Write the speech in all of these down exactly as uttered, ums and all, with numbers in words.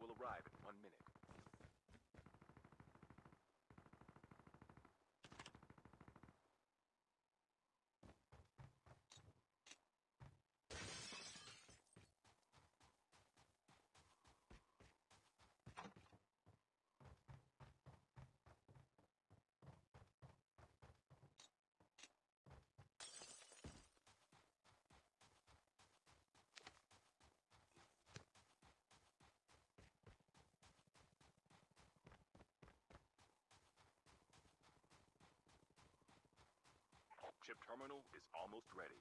will arrive in one minute. Ship terminal is almost ready.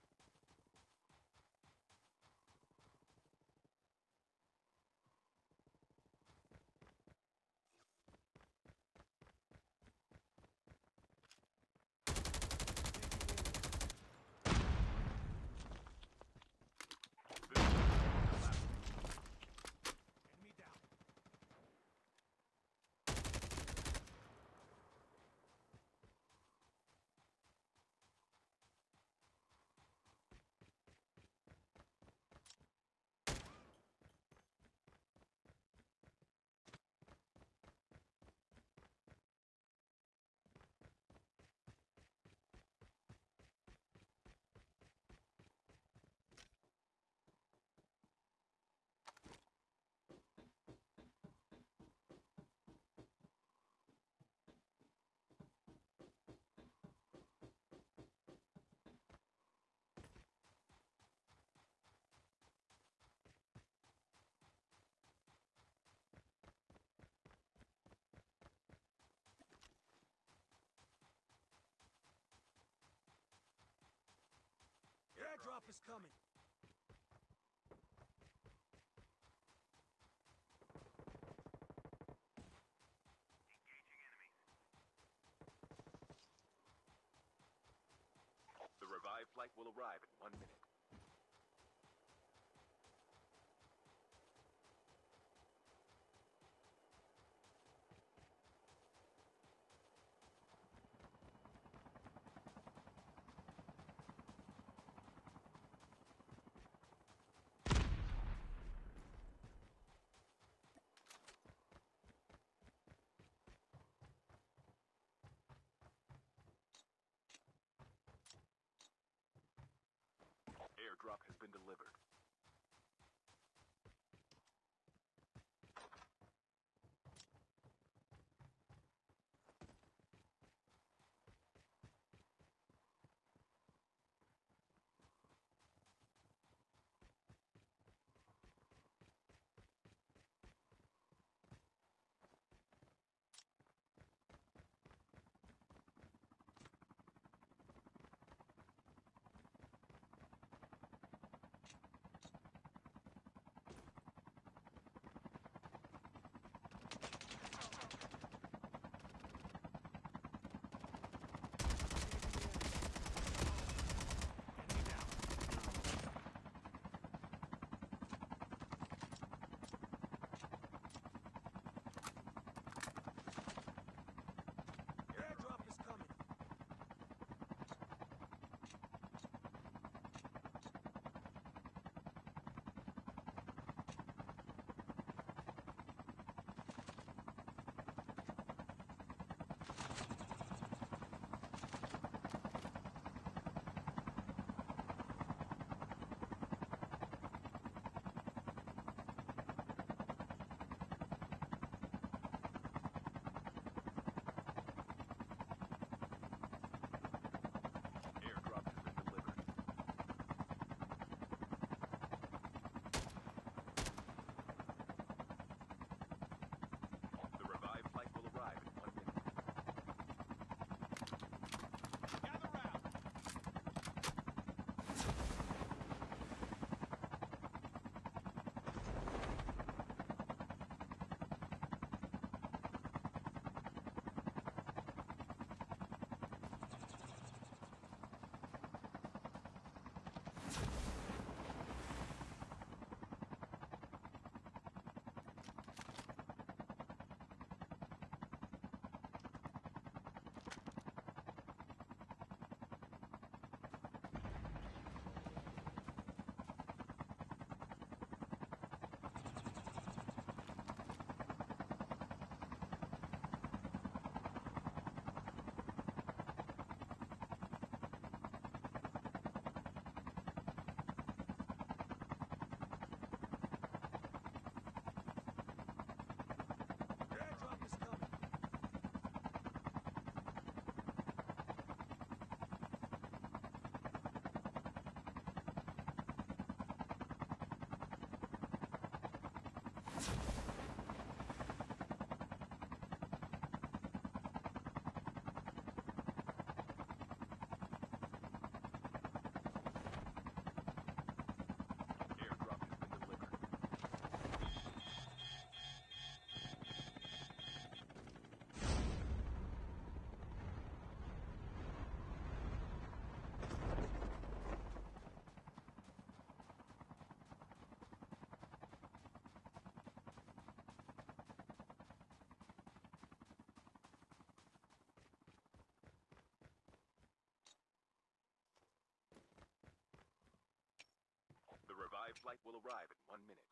Drop is coming. Engaging enemy. The revived flight will arrive in one minute. Revived flight will arrive in one minute.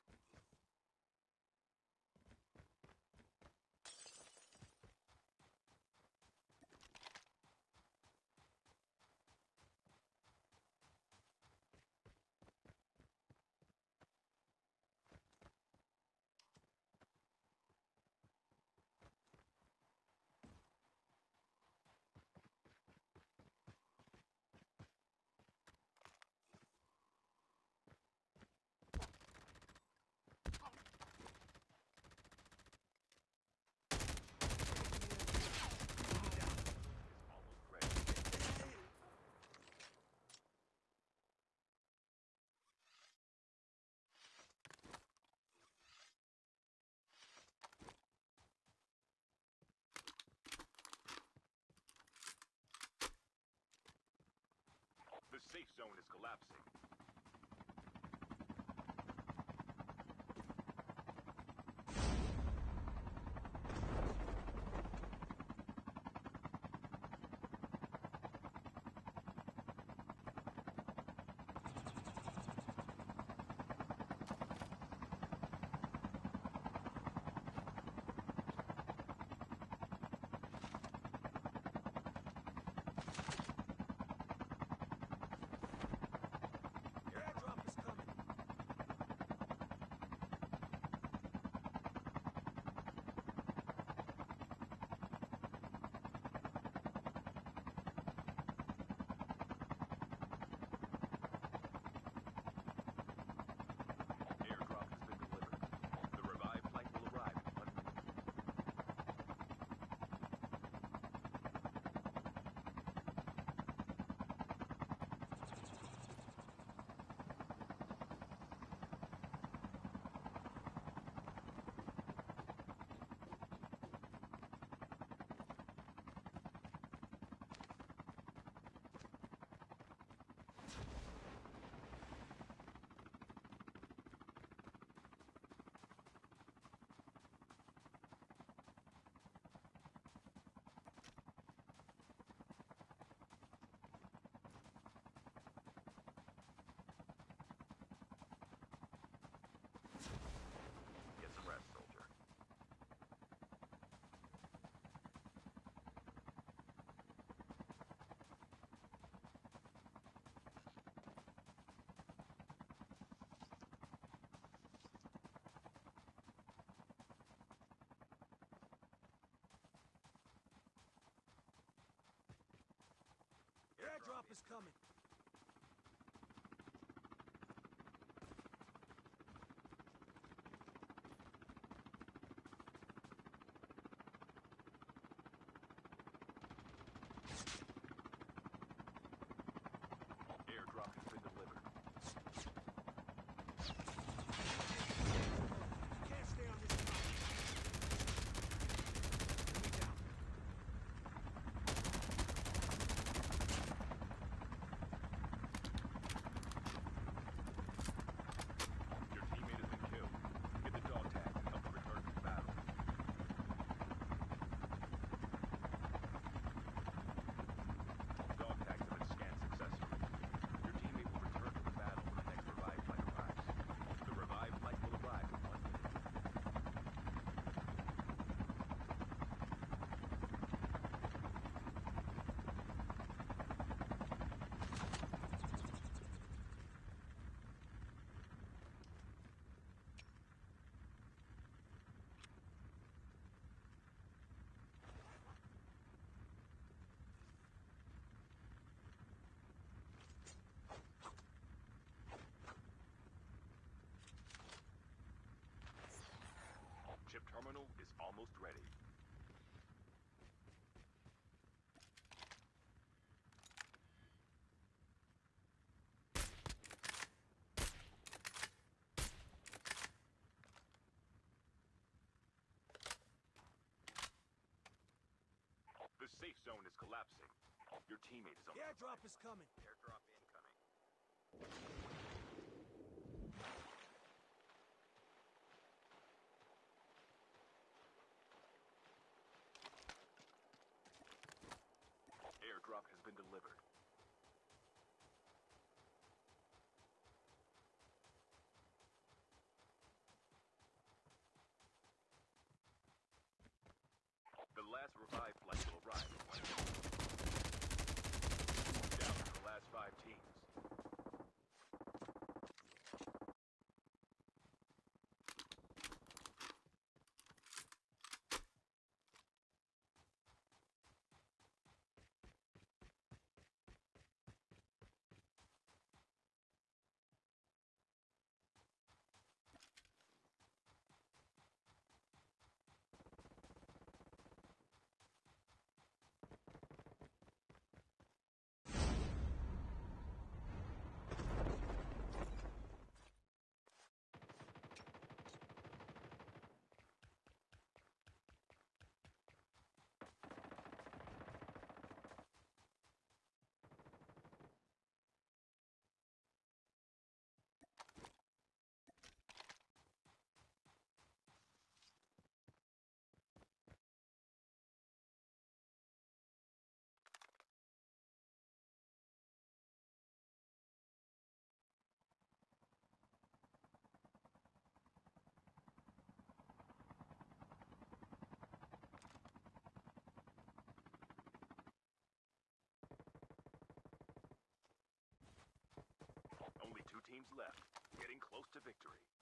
The safe zone is collapsing. Airdrop is coming. Airdrop has been delivered. Can't stay on this spot. almost ready. The safe zone is collapsing. Your teammate is on the way. Airdrop is coming. Airdrop incoming. Airdrop has been delivered. The last revive flight will arrive. Down to the last five teams. Only two teams left, getting close to victory.